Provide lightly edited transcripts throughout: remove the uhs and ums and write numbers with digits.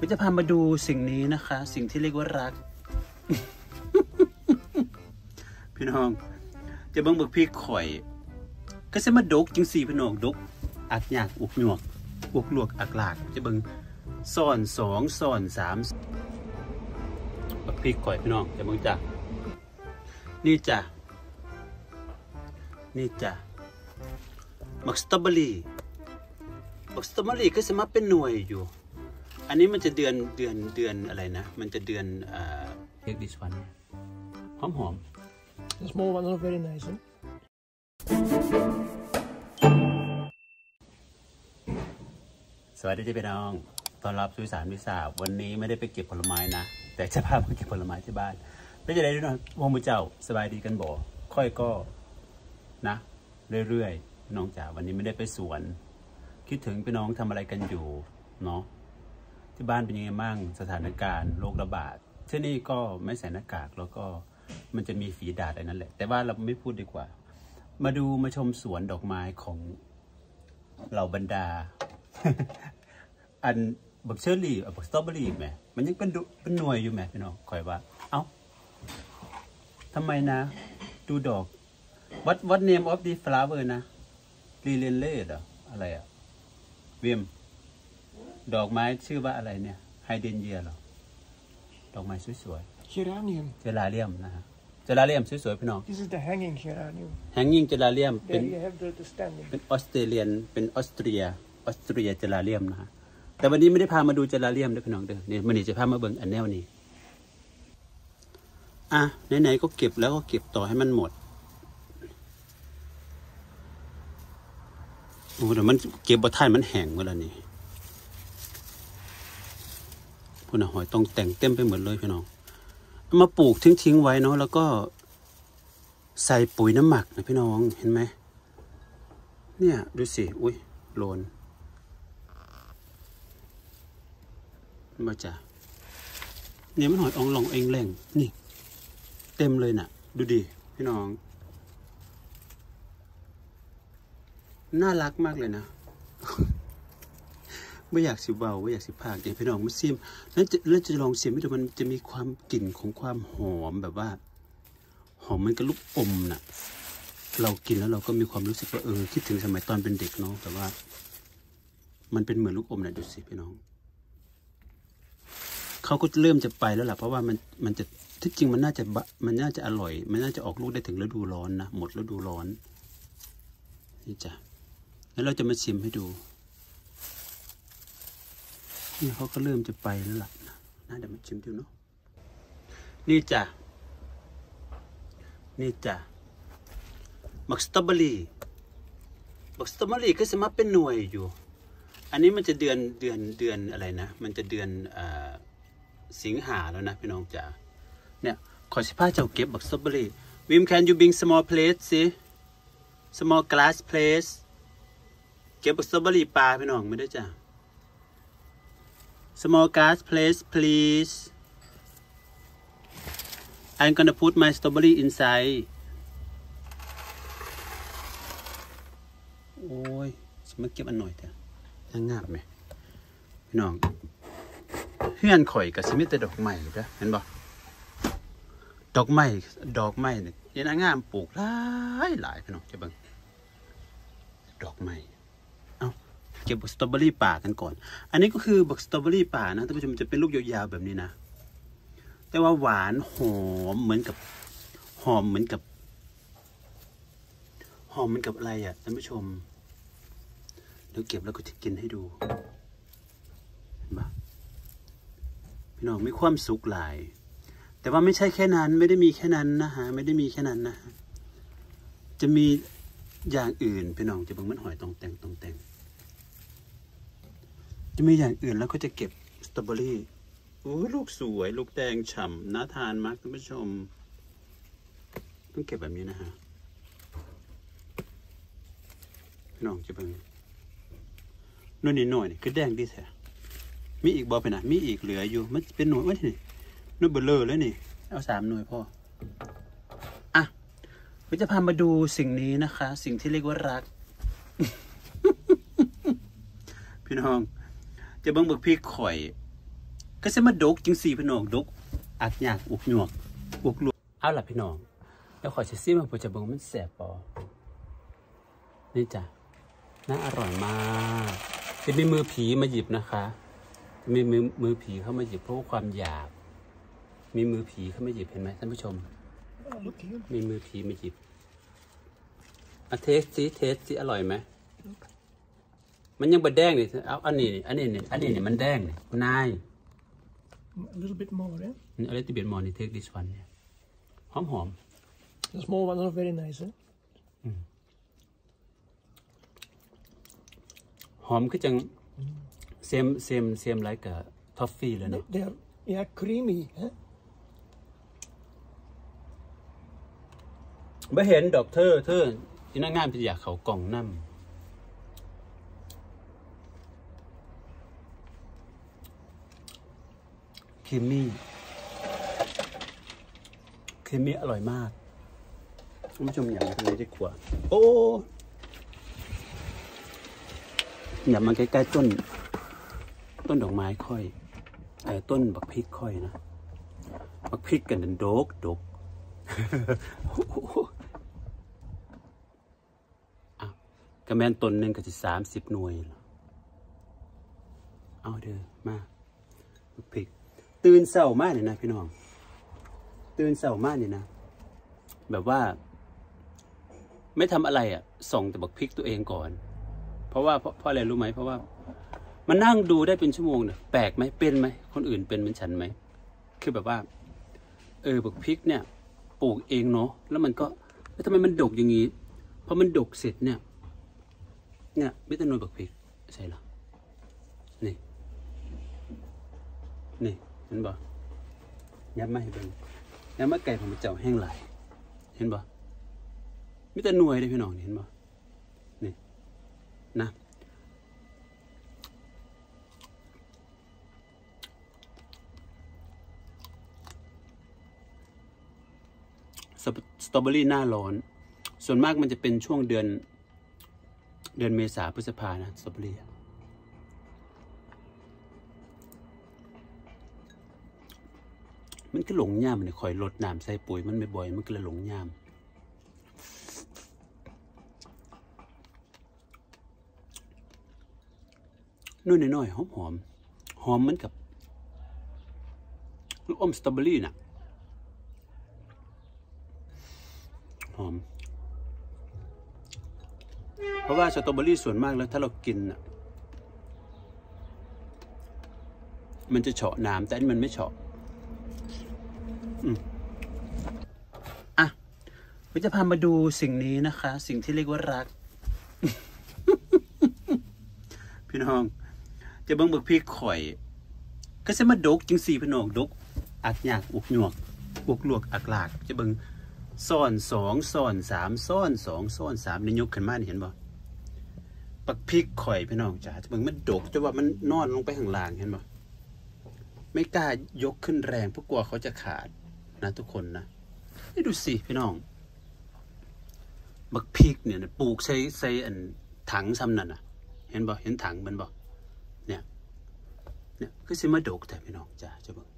ผมจะพามาดูสิ่งนี้นะคะสิ่งที่เรียกว่ารัก พี่น้องจะบังเบิกพี่ข่อยก็จะมาดกจึงสี่พี่น้องดกอักหยากอุกหยวกอุกหลวกอักหลากจะบังซ่อนสองซ่อนสามบักพี่ข่อยพี่น้องจะบังจ้ะนี่จ้ะนี่จ้ะบักสตรอเบอรี่บักสตรอเบอรี่ก็จะมาเป็นหน่วยอยู่อันนี้มันจะเดือนอะไรนะมันจะเดือนtake this one หอม the small one is very nice สวัสดีพี่น้องตอนรับสู่สารวิสาวันนี้ไม่ได้ไปเก็บผลไม้นะแต่จะพาไปเก็บผลไม้ที่บ้านไม่จะได้ด้วยนะพ่อมือเจ้าสบายดีกันบ่ค่อยก็นะเรื่อยๆน้องจ๋าวันนี้ไม่ได้ไปสวนคิดถึงพี่น้องทำอะไรกันอยู่เนาะที่บ้านเป็นยังไงบ้างสถานการณ์โรคระบาดที่นี่ก็ไม่ใส่หน้ากากแล้วก็มันจะมีฝีดาษอะไรนั่นแหละแต่ว่าเราไม่พูดดีกว่ามาดูมาชมสวนดอกไม้ของเหล่าบรรดา อันบักเชอร์รี่บักสตรอเบอรี่ไหมมันยังเป็นหน่วยอยู่ไหมพี่น้องคอยว่าเอ้าทำไมนะดูดอก what name of the flower นะลีเลนเล่เหรออะไรอะเวียมดอกไม้ชื่อว่าอะไรเนี่ยไฮเดรนเยียหรอดอกไม้สวยๆเจลาเรียมนะฮะเจลาเรียมสวยๆพี่น้อง This is the hanging geranium hanging geranium เป็นออสเตรียเจลาเรียมนะฮะแต่วันนี้ไม่ได้พามาดูเจลาเรียมด้วยพี่น้องเด้อเนี่ยวันนี้จะพามาเบิ่งอันแนวนี้อ่ะไหนๆก็เก็บแล้วก็เก็บต่อให้มันหมดโอ้แต่มันเก็บบ่ทันมันแห้งหมดแล้วนี่คุณหอยต้องแต่งเต็มไปหมดเลยพี่น้องมาปลูกทิ้งไว้เนาะแล้วก็ใส่ปุ๋ยน้ำหมักนะพี่น้องเห็นไหมเนี่ยดูสิอุ้ยโลนมาจ้ะเนี่ยมันหอยอองหลงเองแหล่งนี่เต็มเลยน่ะดูดิพี่น้องน่ารักมากเลยนะ ไม่อยากสิเบาไม่อยากสิพากเดี๋ยวพี่น้องมาซิมแล้วจะลองซิมให้ดูมันจะมีความกลิ่นของความหอมแบบว่าหอมมันก็ลูกอมน่ะเรากินแล้วเราก็มีความรู้สึกว่าคิดถึงสมัยตอนเป็นเด็กเนาะแต่ว่ามันเป็นเหมือนลูกอมน่ะดูสิพี่น้องเขาก็เริ่มจะไปแล้วล่ะเพราะว่ามันจะที่จริงมันน่าจะอร่อยมันน่าจะออกลูกได้ถึงฤดูร้อนนะหมดฤดูร้อนนี่จ้ะแล้วเราจะมาซิมให้ดูนี่เขาก็เริ่มจะไปแล้วล่ะน่าจะมาชิมดูเนาะนี่จ้ะบักสตรอเบอรี่ก็จะมาเป็นหน่วยอยู่อันนี้มันจะเดือนอะไรนะมันจะเดือนสิงหาแล้วนะพี่น้องจ๋าเนี่ยขอสิพาเจ้าเก็บบักสตรอเบอรี่ Wim can you bring small plate สิ small glass plate เก็บบักสตรอเบอรี่ปลาพี่น้องไม่ได้จ้ะSmall glass plate, please. I'm gonna put my strawberry inside. โอ้ยมาเก็บอันหน่อยเถอะยังงาบไหมพี่น้องเพื่อนข่อยกับซิมิแต่ดอกไม้เลยนะเห็นบ่ดอกไม้เนี่ยยังงามปลูกหลายพี่น้องจะเบิ่งดอกไม้เก็บบักสตรอเบอรี่ป่ากันก่อนอันนี้ก็คือบักสตรอเบอรี่ป่านะท่านผู้ชมจะเป็นลูกยาวๆแบบนี้นะแต่ว่าหวานหอมเหมือนกับอะไรอ่ะท่านผู้ชมเดี๋ยวเก็บแล้วก็จะกินให้ดูเห็นปะพี่น้องมีความสุขหลายแต่ว่าไม่ใช่แค่นั้นไม่ได้มีแค่นั้นนะฮะจะมีอย่างอื่นพี่น้องจะบังมันหอยตองแต่งจะมีอย่างอื่นแล้วก็จะเก็บสตรอเบอรี่โอ้ลูกสวยลูกแดงฉ่ำน่าทานมากท่านผู้ชมต้องเก็บแบบนี้นะฮะพี่น้องจะเป็นนู่นนี่หน่อยนี่คือแดงดีแท้มีอีกบอไปนะมีอีกเหลืออยู่มันเป็นหน่วยว่าที่นี่หน่วยเบลเลอร์เลยนี่เอาสามหน่วยพ่ออ่ะผมจะพามาดูสิ่งนี้นะคะสิ่งที่เรียกว่ารัก พี่น้องจะบังเบิกพี่ข่อย ก็จะมาดกจึงสี่พี่น้องดกอักหยากอุกหยวกอุกลวกเอาล่ะพี่น้องแล้วขอจะซีมาผมจะบอกมันแสบปอนี่จ้ะน่าอร่อยมากจะมีมือผีมาหยิบนะคะจะมีมือผีเข้ามาหยิบเพราะความหยาบมีมือผีเข้ามาหยิบเห็นไหมท่านผู้ชมมีมือผีมาหยิบอ่ะเทสซิอร่อยไหมมันยังบดแดงเลยเอาอันนี้มันแดงเลยนาย a little bit more เนี่ย a little bit more นี่ take this one เนี่ยหอม the small one not very nice หอมคือจัง same like กับทอฟฟี่เลยเนาะ yeah creamy ไม่เห็นดอกเธอที่น่างามเป็นอยากเขากล่องน้ำครีมมี่อร่อยมากคุณผู้ชมอย่ามาทางนี้ดีกว่าโอ้อย่ามาใกล้ๆต้นดอกไม้ค่อยต้นบักพริกค่อยนะบักพริกกันโดก กระแมนต้นหนึ่งก็จะ30 หน่วยเอาเด้อมาบักพริกตื่นเศร้ามากเลยนะพี่น้องตื่นเศร้ามากเลยนะแบบว่าไม่ทำอะไรอ่ะส่องแต่บักพริกตัวเองก่อนเพราะอะไรรู้ไหมเพราะว่ามันนั่งดูได้เป็นชั่วโมงเนี่ยแปลกไหมเป็นไหมคนอื่นเป็นเหมือนฉันไหมคือแบบว่าบักพริกเนี่ยปลูกเองเนาะแล้วมันก็แล้วทำไมมันดกอย่างงี้พอมันดกเสร็จเนี่ยวิตามินบักพริกใช่หรอนี่เห็นบ่ยับมาให้เบิ่งยับมาไก่ของมันเจ้าแห้งไหลเห็นบ่มีแต่หน่วยเลยพี่น้องเห็นบ่นี่นะสตรอเบอรี่หน้าร้อนส่วนมากมันจะเป็นช่วงเดือนเมษาพฤษภานะสตรอเบอรี่มันก็หลงย่ามมันคอยลดน้ำใส่ปุ๋ยมันไม่บ่อยมันก็เลยหลงย่ามนุ่นน้อยๆหอมเหมือนกับลูกอมสตรอเบอรี่น่ะหอมเพราะว่าสตรอเบอรี่ส่วนมากแล้วถ้าเรากินน่ะมันจะเฉาะน้ำแต่นี่มันไม่เฉาะอ่ะผมจะพามาดูสิ่งนี้นะคะสิ่งที่เรียกว่ารัก พี่น้องจะเบิ่งบักพริกข่อยก็จะมาดกจึงสี่พี่น้องดกอักหยากอุกหยวกอุกลวกอักหลากจะเบิ่งซ่อน 2 ซ่อน 3 ซ่อน 2 ซ่อน 3ในยกขึ้นมาเห็นบ่บักพริกข่อยพี่น้องจ๋าจะเบิ่งมันดกจะว่ามันนอนลงไปข้างล่างเห็นบ่ไม่กล้ายกขึ้นแรงเพราะกลัวเขาจะขาดนะทุกคนนะนี่ดูสิพี่น้องบักพริกเนี่ยปลูกใส่อันถังซ้ำนั่นอ่ะเห็นบ่เห็นถังมันบ่เนี่ยคือสิมาดกแต่พี่น้องจ้าจะบอก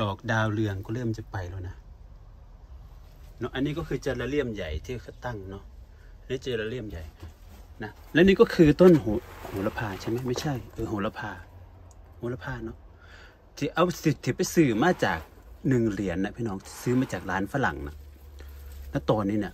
ดอกดาวเรืองก็เริ่มจะไปแล้วนะเนาะอันนี้ก็คือเจลาเลียมใหญ่ที่เขาตั้งเนาะนี่เจลาเลียมใหญ่นะและนี่ก็คือต้นโหระพาใช่ไหมไม่ใช่โหระพาเนาะที่เอาสิทธิ์ไปซื้อมาจาก1 เหรียญนะพี่น้องซื้อมาจากร้านฝรั่งนะแล้วตอนนี้เนี่ย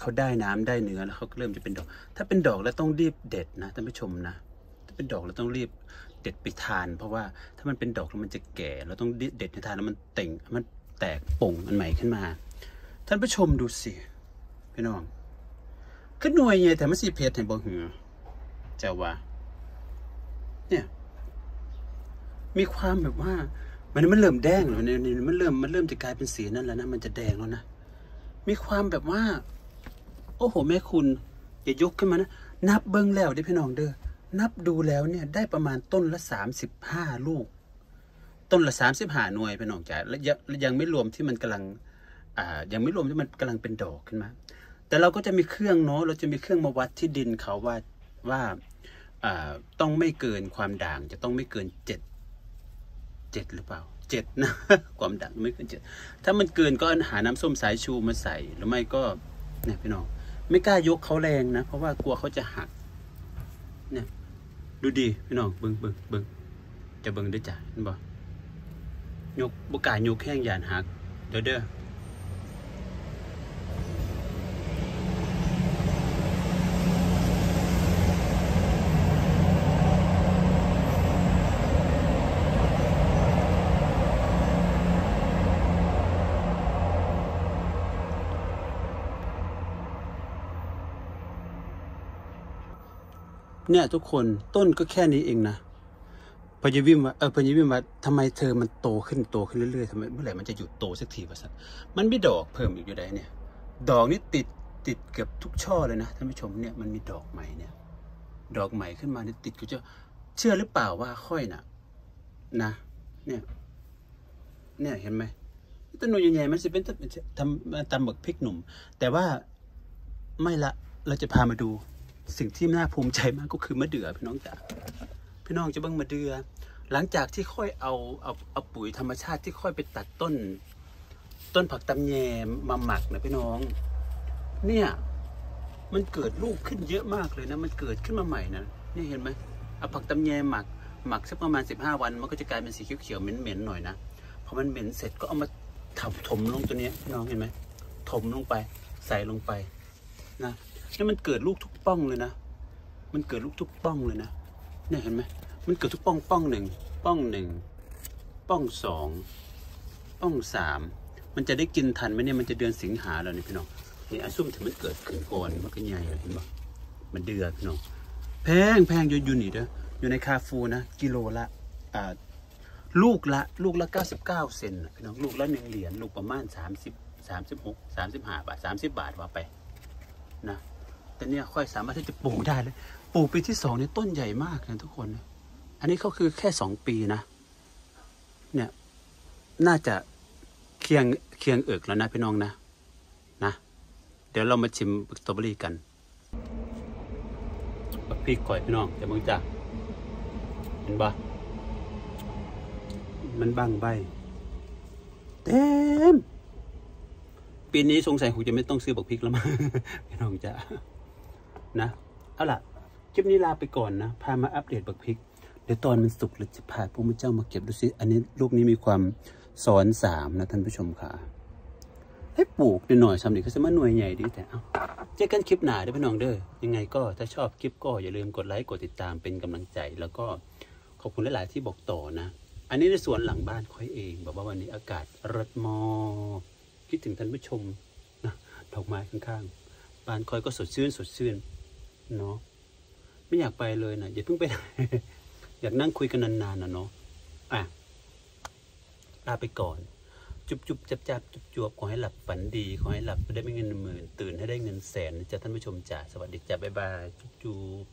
เขาได้น้ำได้เนื้อแล้วเขาก็เริ่มจะเป็นดอกถ้าเป็นดอกแล้วต้องรีบเด็ดนะท่านผู้ชมนะถ้าเป็นดอกเราต้องรีบเด็ดไปทานเพราะว่าถ้ามันเป็นดอกแล้วมันจะแก่เราต้องเด็ดไปทานแล้วมันแตกป่งมันใหม่ขึ้นมาท่านผู้ชมดูสิพี่น้องขึ้นหน่วยไงแต่ไม่สีเพชรเห็นบ่เหือเจ้าว่าเนี่ยมีความแบบว่ามันเริ่มแดงแล้วมันเริ่มจะกลายเป็นสีนั่นแล้วนะมันจะแดงแล้วนะมีความแบบว่าโอ้โหแม่คุณอย่ายกขึ้นมานะนับเบิ้งแล้วเด้อพี่น้องเด้อนับดูแล้วเนี่ยได้ประมาณต้นละ35 ลูกต้นละ35 หน่วยพี่น้องจ๋าและยังไม่รวมที่มันกำลังเป็นดอกขึ้นมาแต่เราก็จะมีเครื่องเนาะเราจะมีเครื่องมาวัดที่ดินเขาว่า ต้องไม่เกินความด่างจะต้องไม่เกิน7หรือเปล่า7นะความด่างไม่เกิน7ถ้ามันเกินก็หาน้ำส้มสายชูมาใส่หรือไม่ก็เนี่ยพี่น้องไม่กล้ายกเขาแรงนะเพราะว่ากลัวเขาจะหักเนี่ยดูดีพี่น้องเบิ่งจะเบิ่งได้จ้ะนั่นบ่ยกบ่กล้ายกแข้งยานหักเด้อเนี่ยทุกคนต้นก็แค่นี้เองนะพญวิมว่าทำไมเธอมันโตขึ้นเรื่อยๆทำไมเมื่อไหร่มันจะหยุดโตสักทีวะสัตว์มันมีดอกเพิ่มอีกอยู่ได้เนี่ยดอกนี่ติดเกือบทุกช่อเลยนะท่านผู้ชมเนี่ยมันมีดอกใหม่เนี่ยดอกใหม่ขึ้นมาเนี่ยติดกูจะเชื่อหรือเปล่าว่าค่อยนะเนี่ยเห็นไหมต้นนูนใหญ่ๆมันจะเป็นทำหมึกพริกหนุ่มแต่ว่าไม่ละเราจะพามาดูสิ่งที่น่าภูมิใจมากก็คือมะเดื่อพี่น้องจ๋าพี่น้องจะเบิ่งมะเดื่อหลังจากที่ค่อยเอาปุ๋ยธรรมชาติที่ค่อยไปตัดต้นผักตำแยมาหมักนะพี่น้องเนี่ยมันเกิดลูกขึ้นเยอะมากเลยนะมันเกิดขึ้นมาใหม่นะนี่เห็นไหมเอาผักตำแยหมักสักประมาณ15วันมันก็จะกลายเป็นสีเขียวๆเหม็นๆหน่อยนะพอมันเหม็นเสร็จก็เอามาถมลงตัวนี้พี่น้องเห็นไหมถมลงไปใส่ลงไปนะนี่มันเกิดลูกทุกป้องเลยนะมันเกิดลูกทุกป้องเลยนะเนี่ยเห็นไหมมันเกิดทุกป้องหนึ่งป้อง 2ป้อง 3มันจะได้กินทันไหมเนี่ยมันจะเดือนสิงหาแล้วนี่พี่น้องนี่อาซุ่มถึงมันเกิดขึ้นก่อนมันก็ใหญ่เลยเห็นปะมันเดือดพี่น้องแพงอยู่นี่เด้ออยู่ในคาฟูนะกิโลละลูกละ99 เซนพี่น้องลูกละ1 เหรียญลูกประมาณ36 35 บาท30 บาทว่าไปนะแต่เนี่ยค่อยสามารถที่จะปลูกได้เลยปลูกปีที่2เนี่ยต้นใหญ่มากนะทุกคนนะอันนี้ก็คือแค่2 ปีนะเนี่ยน่าจะเคียงเอิกแล้วนะพี่น้องนะเดี๋ยวเรามาชิมสตรอเบอรี่กันพริกข่อยพี่น้องจะมึงจ้ะเห็นปะมันบังใบเต็มปีนี้สงสัยคงจะไม่ต้องซื้อบักพริกแล้วมั้งพี่น้องจ๋านะเอาล่ะคลิปนี้ลาไปก่อนนะพามาอัปเดตบักพริกเดี๋ยวตอนมันสุกเราจะพาพวกมันเจ้ามาเก็บดูซิอันนี้ลูกนี้มีความซ้อน3นะท่านผู้ชมค่ะให้ปลูกนิดหน่อยสำหรับเกษตรกรหน่วยใหญ่ดีแต่เอาเจอกันคลิปหน้าเด้อพี่น้องเด้อยังไงก็ถ้าชอบคลิปก็อย่าลืมกดไลค์กดติดตามเป็นกำลังใจแล้วก็ขอบคุณหลายๆที่บอกต่อนะอันนี้ในสวนหลังบ้านค่อยเองบอกว่าวันนี้อากาศรดมากคิดถึงท่านผู้ชมนะดอกไม้ข้างๆบ้านคอยก็สดชื่นเนาะไม่อยากไปเลยนะอย่าเพิ่งไปไหน อยากนั่งคุยกันนานๆนะเนาะอ่ะลาไปก่อนจุบจับจวบขอให้หลับฝันดีขอให้หลับได้ไม่เงินหมื่นตื่นให้ได้เงินแสนนะจ๊ะท่านผู้ชมจ๋าสวัสดีจ้ะบ๊ายบายจุบ